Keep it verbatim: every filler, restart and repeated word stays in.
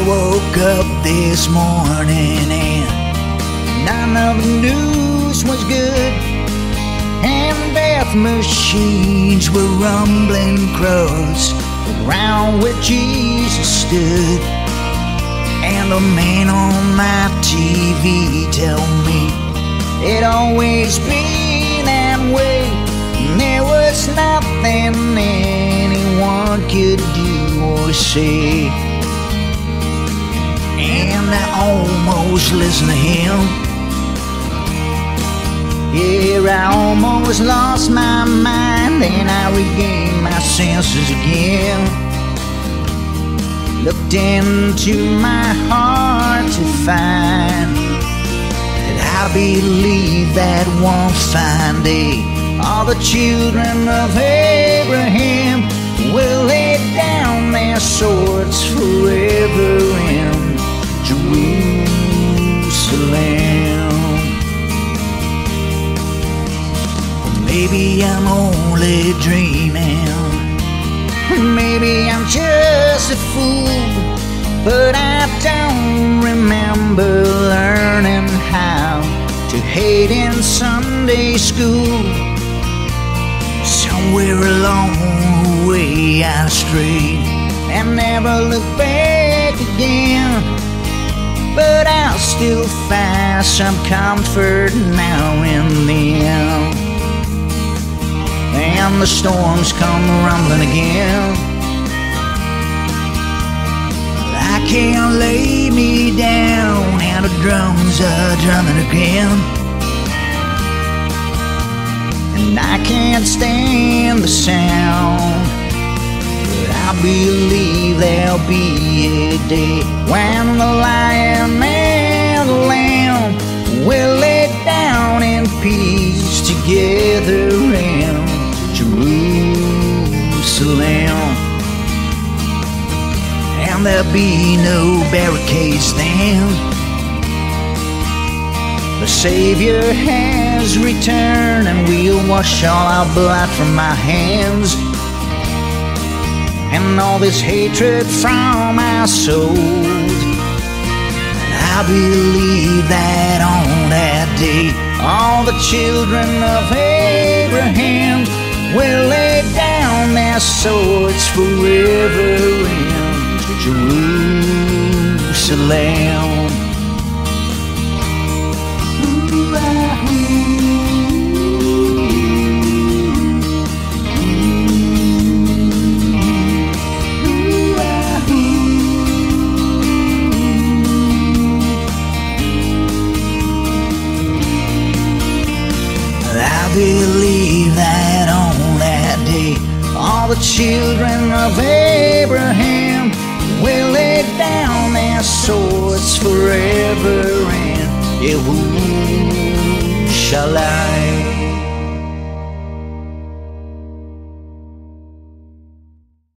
I woke up this morning and none of the news was good, and death machines were rumbling crows around where Jesus stood. And a man on my T V told me it always been that way, and there was nothing anyone could do or say. And I almost listened to him, yeah, I almost lost my mind, and I regained my senses again. Looked into my heart to find that I believe that one fine day all the children of Abraham will lay down their swords forever in Jerusalem. Maybe I'm only dreaming, maybe I'm just a fool, but I don't remember learning how to hate in Sunday school. Somewhere along the way I strayed and never looked back again, but I'll still find some comfort now and then. And the storms come rumbling again, I can't lay me down, and the drums are drumming again, and I can't stand the sound. I believe there'll be a day when the lion and the lamb will lay down in peace together in Jerusalem. And there'll be no barricades then, the Savior has returned, and we'll wash all our blood from our hands, and all this hatred from our souls. I believe that on that day all the children of Abraham will lay down their swords forever in Jerusalem. I believe that on that day all the children of Abraham will lay down their swords forever in Jerusalem.